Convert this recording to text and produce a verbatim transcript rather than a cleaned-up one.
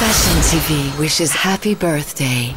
Fashion T V wishes happy birthday.